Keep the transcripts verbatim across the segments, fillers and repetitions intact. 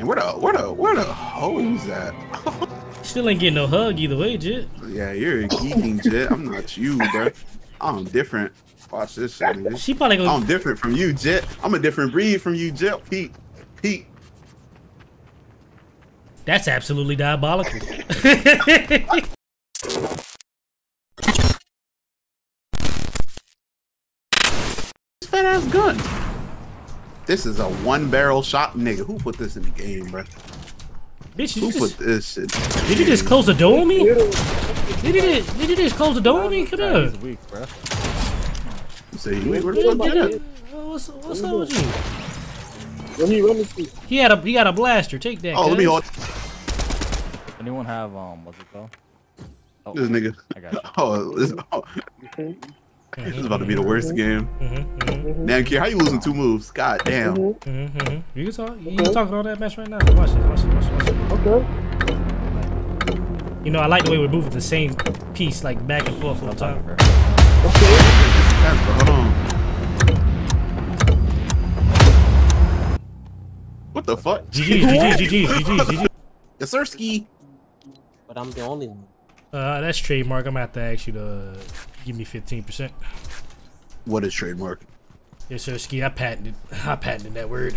And where the where the where the hoes at? Still ain't getting no hug either way, Jit. Yeah, you're a geeking Jit. I'm not you, bro. I'm different. Watch this shit. Man. She probably gonna... I'm different from you, Jit. I'm a different breed from you, Jit. Pete, Pete. That's absolutely diabolical. Fat ass gun. This is a one barrel shot, nigga. Who put this in the game, bro? Bitch, you Who just, put this in the Did you just close the door on me? Did you just, did you just close the door on me? Come on. Weak, bro. You say you ain't where the fuck you at? What's, what's up with you? Let me, let me see. He had a, he got a blaster. Take that. Oh, guys. Let me hold. Anyone have um, what's it called? Oh, this nigga. I got you. Oh, this, oh. This is about to be the worst game. Mm-hmm, mm-hmm. Damn, Kier, how you losing two moves? God damn. Mm-hmm, mm-hmm. You can talk. You okay. talking all that mess right now. Watch it. Watch it. Watch it. Watch it. Okay. You know, I like the way we move with the same piece, like back and forth all the time. Okay. Hold on. What the fuck? G G, G G, G G, G G, G G. Yes, sir, ski. But I'm the only one. Uh, that's trademark. I'm gonna have to ask you to give me fifteen percent. What is trademark? Yes, sir, ski. I patented. I patented that word.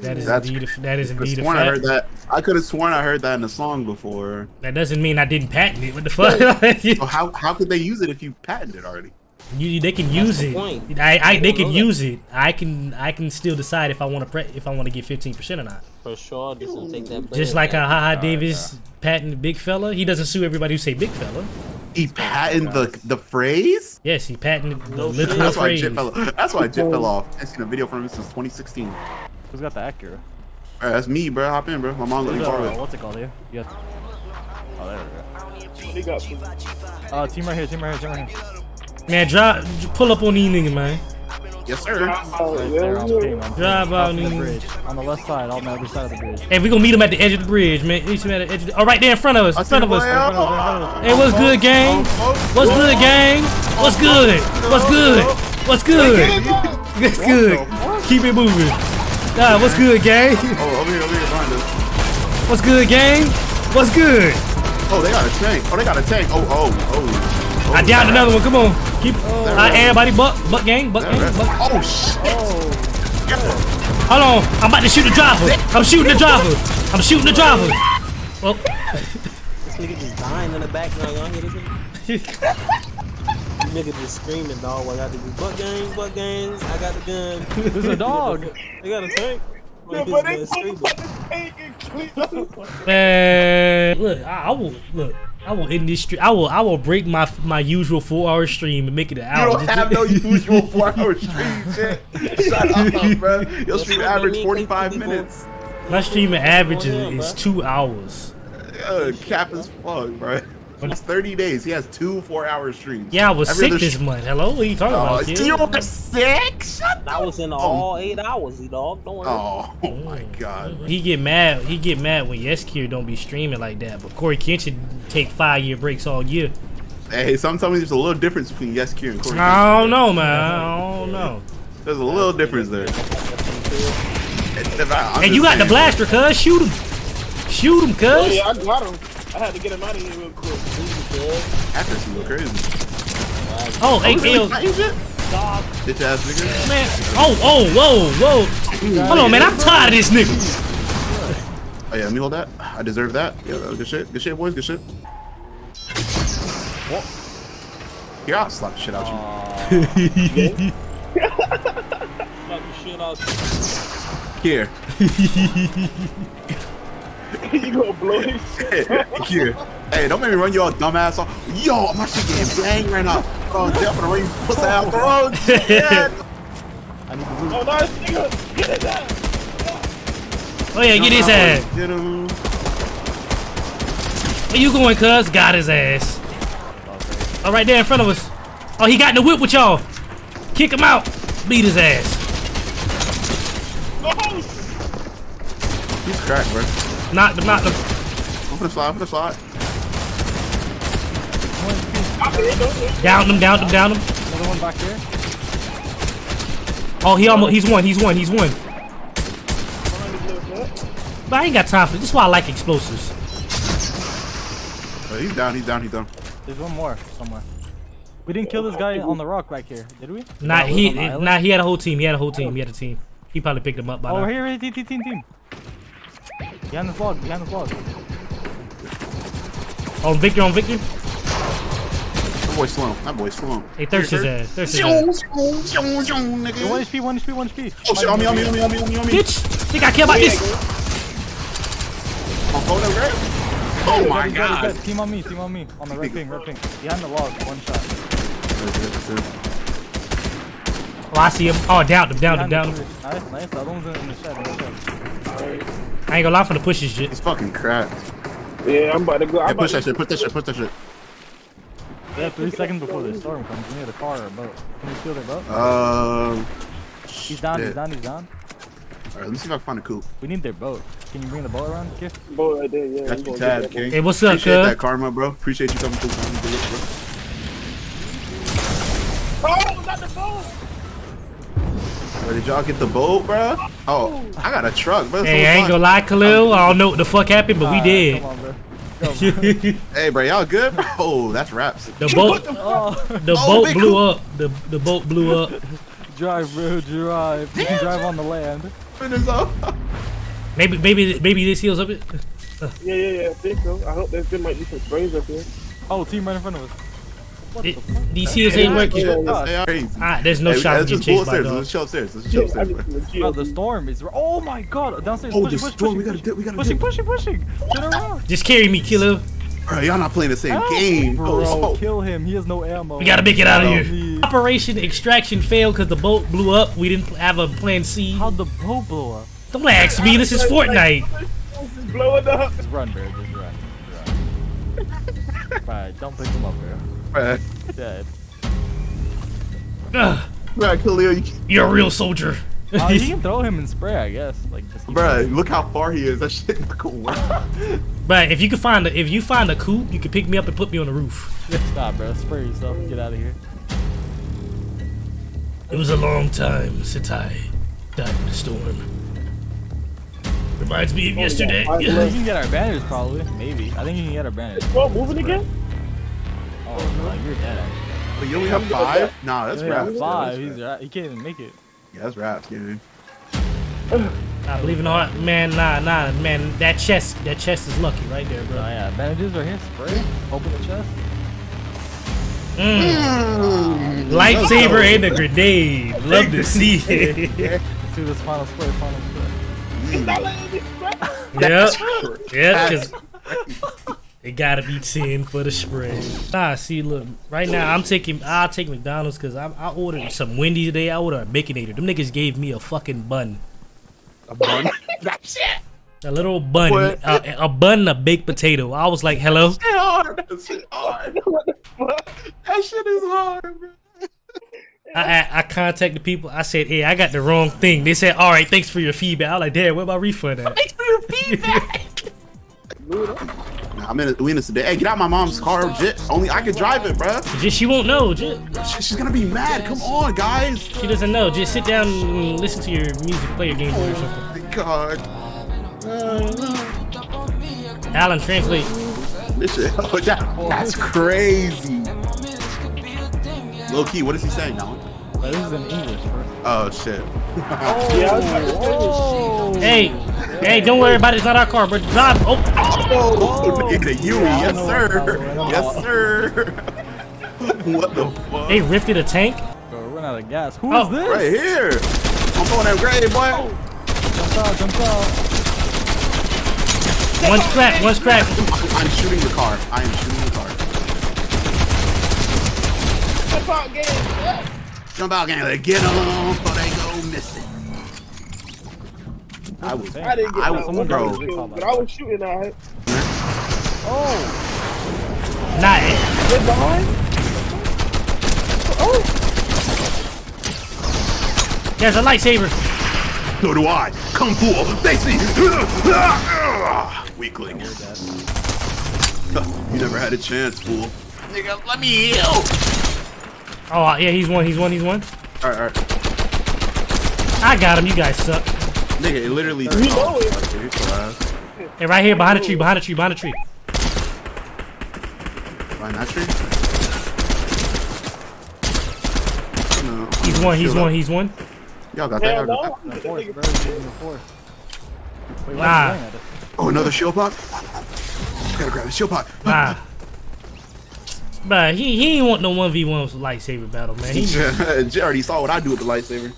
That is That's indeed. A, that is indeed. Sworn a fact. I heard that. I could have sworn I heard that in a song before. That doesn't mean I didn't patent it. What the fuck? Well, how how could they use it if you patented it already? You, they can That's use the it. Point. I, I they can use it. I can I can still decide if I want to if I want to get fifteen percent or not. For sure, this will take that. Just like a Ha Ha Davis patented big fella. He doesn't sue everybody who say big fella. He patented the the phrase. Yes, he patented the literal That's phrase. Why Jit fell, that's why Jit fell off. I seen a video from him since twenty sixteen. Who's got the Acura? Right, that's me, bro. Hop in, bro. My mom let me borrow it. What's it called here? You have to... Oh, there we go. Oh, uh, team right here. Team right here. Team right here. Man, drive, pull up on these niggas, man. Yes, sir. Right there, on the team, on the drive out these niggas. On the left side, on the other side of the bridge. Hey, we gonna meet them at the edge of the bridge, man. Meet them at the edge of the... Oh, right there in front of us, in front of us. Hey, what's good, gang? What's good, gang? What's good? What's good? What's good? What's good? Keep it moving. Nah, what's good, gang? Oh, over here, over here, behind us. What's good, gang? What's good? Oh, they got a tank. Oh, they got a tank. Oh, oh, oh. Oh, I downed another one. Come on, keep. Oh, I right. everybody buck, buck gang, buck gang. Buck. Oh shit! Oh. Yeah. Hold on, I'm about to shoot the driver. I'm shooting the driver. I'm shooting the driver. Well, this nigga just dying in the background. Y'all hear this nigga? This nigga just screaming, dog. I got to do buck gang, buck gangs. I got the gun. There's a dog. They got a tank. No, but they put the tank and clean up. Man, look, I, I will look. I will end this stream. I will. I will break my my usual four hour stream and make it an hour. You don't have no usual four hour stream, Jit. Shut up, bro. Your stream average forty five minutes. My stream average is two hours. Uh, cap is fuck, bro. It's thirty days. He has two four hour streams. Yeah, I was Every sick this month. Hello, what are you talking oh, about? Kid? You were sick? Shut I was in all eight hours, you dog. Don't worry. Oh, oh my god. He get mad. He get mad when Yeskeir don't be streaming like that. But Corey Kenshin take five year breaks all year. Hey, sometimes there's a little difference between Yeskeir and Corey. I don't Kenshin. know, man. I don't know. There's a little difference there. And hey, you got the blaster, cuz. Shoot him. Shoot him, cuz. Oh, yeah, I got him. I had to get him out of here real quick. After she look crazy. Oh, hey, Khalil. Bitch ass nigga. Man. Oh, oh, whoa, whoa. Hold on, man. I'm tired of this nigga. Oh, yeah, let me hold that. I deserve that. Yeah, good shit. Good shit, boys. Good shit. What? Yeah, I'll slap the shit out you. Slap the shit out you. Here. You gonna blow his shit. Hey, don't make me run your dumbass off. Yo, I'm actually getting banged right now. Oh, definitely you pussy out the road. Shit. Oh, nice nigga. Get his ass. Oh, yeah, get his ass. Get him. Where you going, cuz? Got his ass. Oh, right there in front of us. Oh, he got in the whip with y'all. Kick him out. Beat his ass. He's cracked, bro. Knock them, knock them. I'm gonna slide, I'm gonna slide. Down them, down them, down them. Another one back there. Oh, he almost, he's one, he's one, he's one. But I ain't got time for this. This is why I like explosives. Oh, he's down, he's down, he's down. There's one more somewhere. We didn't kill this guy on the rock back here, did we? Nah, no, he, nah, he had a whole team. He had a whole team. He had a team. He probably picked him up by now. Oh, here, team, team, team. Behind the log, behind the log. On Victor, on Victor. That boy slow. That boy slow. Hey, thirst his ass. Thirst his ass. one H P, one H P, one H P. Oh shit, on me, on me, on me, on me, on me, on me. Bitch, think I care about this? Oh my god. Team on me, team on me. On the red ping, red ping. Behind the log, one shot. Oh, I see him. Oh, down him, down him, down him. Nice, nice. That one's in the shed, in the shed. I ain't gonna lie for the push this shit. It's fucking cracked. Yeah, I'm about to go. I'm yeah, push that shit, push that shit, push that shit. Yeah, three seconds before the storm comes. We need a car or a boat. Can we steal their boat? Um. He's down, shit. he's down, he's down. Alright, let me see if I can find a coop. We need their boat. Can you bring the boat around, Kid? Boat right there, yeah. That's the tab, King. Hey, what's up, Appreciate that karma, bro. Appreciate you coming through. Oh, not the boat! Where did y'all get the boat, bro? Oh, I got a truck, bro. That's hey, so I ain't gonna lie, Khalil. I don't know what the fuck happened, but nah, we did. Come on, bro. Go, bro. Hey, bro, y'all good? Bro? Oh, that's wraps. The boat, the, oh. the oh, boat blew cool. up. The the boat blew up. Drive, bro, drive. Damn. You can drive on the land. maybe, maybe, maybe this heals up it. Uh. Yeah, yeah, yeah. I think so. I hope there might be some springs up here. Oh, team right in front of us. It, these heels ain't working. Ah, there's no hey, shot to get chased by dogs. Let's chill upstairs. Let's chill upstairs. Bro, the storm is. Oh my god! Downstairs. Oh, pushing, the storm. Pushing, we gotta do. We gotta pushing, pushing, pushing, pushing. Just carry me, Kilo. Bro, y'all not playing the same oh, game. Bro, oh. Kill him. He has no ammo. We gotta make it out of here. Me. Operation Extraction failed because the boat blew up. We didn't have a plan C. How'd the boat blow up? Don't ask me. This is Fortnite. It's blowing up. Just run, bro. Just run. Just run. Right, don't pick him up, bro. Right. Dead. Uh, right, Khalil, you You're a real soldier. Uh, you can throw him in spray, I guess. Like, just bruh, look how far he is. That shit is cool. Bruh, if you can find a, if you find a coop, you can pick me up and put me on the roof. Stop, bro. Spray yourself. Get out of here. It was a long time since I died in the storm. Reminds me of oh, yesterday. Yeah. I think you can get our banners, probably. Maybe. I think you can get our banners. Well, moving again. Oh, no, you're dead, actually. But you only have five? Nah, that's yeah, raps. five. He's right. He can't even make it. Yeah, that's raps, dude. I believe in the heart. Man, nah, nah, man. That chest, that chest is lucky right there, bro. Oh, yeah. Bandages right here. Spray. Open the chest. Mm. Mm. Lightsaber and a grenade. Love to see it. Let's do this final spray, final spray. It's not letting it spray. Yep. Yep, because... It gotta be ten for the spread. Nah, see, look, right now I'm taking, I'll take McDonald's because I, I ordered some Wendy's today. I ordered a Baconator. Them niggas gave me a fucking bun. A bun? That shit. A little bun, a, a bun, and a baked potato. I was like, hello. That shit hard. That shit hard. What the fuck? That shit is hard, bro. I, I I contacted people. I said, hey, I got the wrong thing. They said, all right, thanks for your feedback. I was like, damn, where my refund at? Thanks for your feedback. I'm in. A, we in this today. Hey, get out my mom's car, Jit. Only I can drive it, bro. Just she won't know, Jit. She, she's gonna be mad. Come on, guys. She doesn't know. Just sit down and listen to your music, play your games or something. God. Uh, Alan Trinkley. This shit. Oh, that, that's crazy. Low key. What is he saying, Alan? Oh, this is in English, bro. Oh shit. Oh, yeah, I was like, oh. Hey. Hey, don't worry about it. It's not our car, but drive. Oh, oh, oh. It's a Yui. Yeah, yes, sir. Yes, sir. What the fuck? They rifted a tank? Bro, run out of gas. Who oh. is this? Right here. I'm throwing that grade, boy. Oh. Jump out, jump out. One scrap, one scrap. I'm shooting the car. I am shooting the car. Jump out, gang. Jump out, gang. Get on, but they go missing. I was, I didn't get I was, someone bro. Bro. But I was shooting at it. Oh. Not it. They're behind? Oh. There's a lightsaber. So do I. Come fool. They see. Weakling. You never had a chance, fool. Nigga, let me heal. Oh, yeah, he's one. He's one. He's one. All right, all right. I got him. You guys suck. Nigga, it literally. We know it. Hey, right here, behind a tree, behind a tree, behind a tree. Behind that tree? No. He's one, he's one, he's one. Y'all got that. Y'all got that. Nah. Oh, another shield pot? Gotta grab the shield pot. Nah. But he, he ain't want no one v ones with lightsaber battle, man. He Jared already saw what I do with the lightsaber.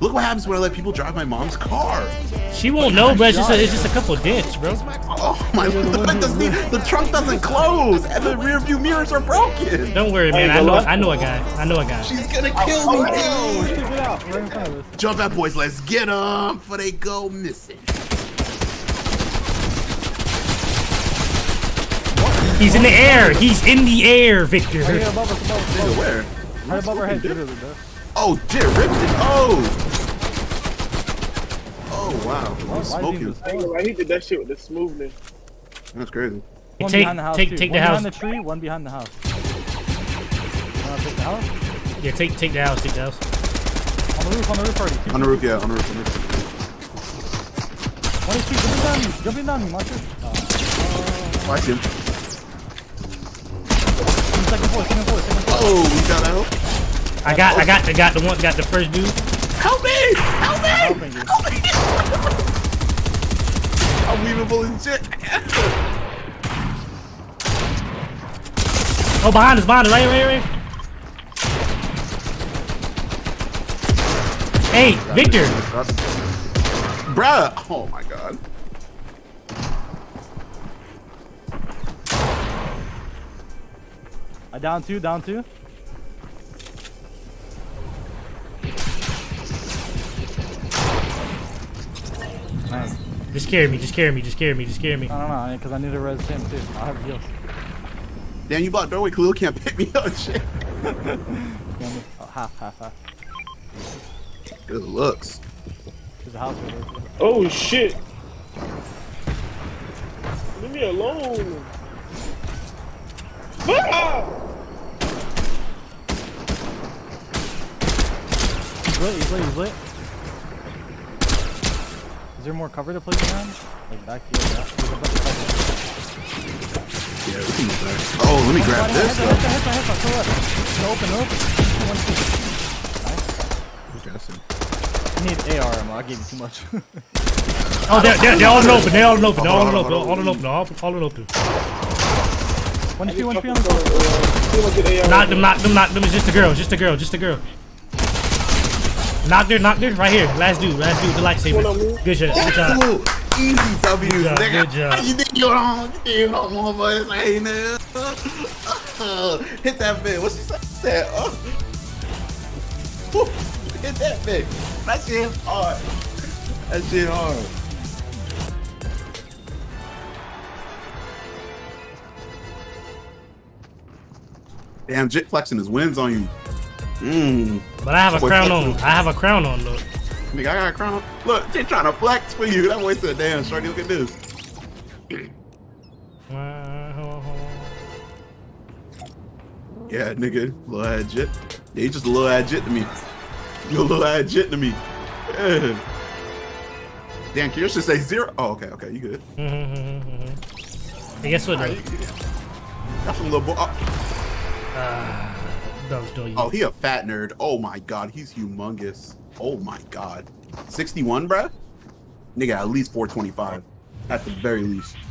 Look what happens when I let people drive my mom's car. She won't know, but it's just, a, it's just a couple dents, bro. Oh my, the, the, the trunk doesn't close and the rear view mirrors are broken. Don't worry, man. I know, I know a guy. I know a guy. She's gonna kill me, dude. Jump out, boys. Let's get them before they go missing. He's in the air. He's in the air, Victor. Right here above us, above us, above us. Where? Right above our head. Oh, dear, ripped it. Oh. Oh, wow. Oh, smoking. I he did that shit with the smoothness. That's crazy. One take, behind the house. Take, take, take the house. One behind the tree. One behind the house. Uh, take the house. Yeah, take, take the house. Take the house. On the roof. On the roof already. On the roof. Yeah, on the roof. On the roof. One is two. Jumping down me. Jumping down me. Watch it. Oh, I see him. Second floor, second floor, second floor. Oh, we got out. I got, I got, I got the one, got the first dude. Help me! Help me! Help me! I'm weaving bullets and shit. Oh, behind us, behind us, right, right, right. Hey, Victor. Bruh! Oh my God. Uh, down two, down two. Nice. Just carry me, just carry me, just carry me, just carry me. I don't know, because I need to res him too. I have heals. Damn, you bought doorway. Khalil can't pick me up. Shit. Oh, half, half, half. Good looks. There's a house right there. Oh shit! Leave me alone. Ah! He's lit, he's lit, he's lit. Is there more cover to play around? Like back here, back here, back here. Yeah, we can move back. Oh, let me oh, grab this. Hit, hit, hit, hit, hit, hit, hit. Open, open. One, two. Nice. Interesting. I need A R ammo, I gave you too much. Oh, they're, they're, they're all in open, they're all in open, they're all in open, all in open, all in open. One two, one three on the floor. Knock them, knock them, knock them. It's just a girl, just a girl, just a girl. Knock there, knock there, right here. Last dude, last dude, the lightsaber. Good shot, good job. Easy W, nigga. Good job. You think you're on? You think you're on, motherfucker? Hey, nigga. Hit that bitch. What she said? Oh. Hit that bitch. That shit hard. That shit hard. Damn, Jit flexing his wins on you. Mmm. But I have a boy, crown flexing. on. I have a crown on, look. Nigga, I got a crown on. Look, Jit trying to flex for you. That boy said, damn, shorty, look at this. Yeah, nigga. Little ad Jit. Yeah, you just a little ad Jit to me. You a little ad Jit to me. Yeah. Damn, can you just say zero? Oh, okay, okay, you good. Mm-hmm. Hey, guess what? Right, got some little boy. Oh. Uh, oh, he a fat nerd. Oh my God, he's humongous. Oh my God, sixty-one, bruh? Nigga, at least four twenty-five, at the very least.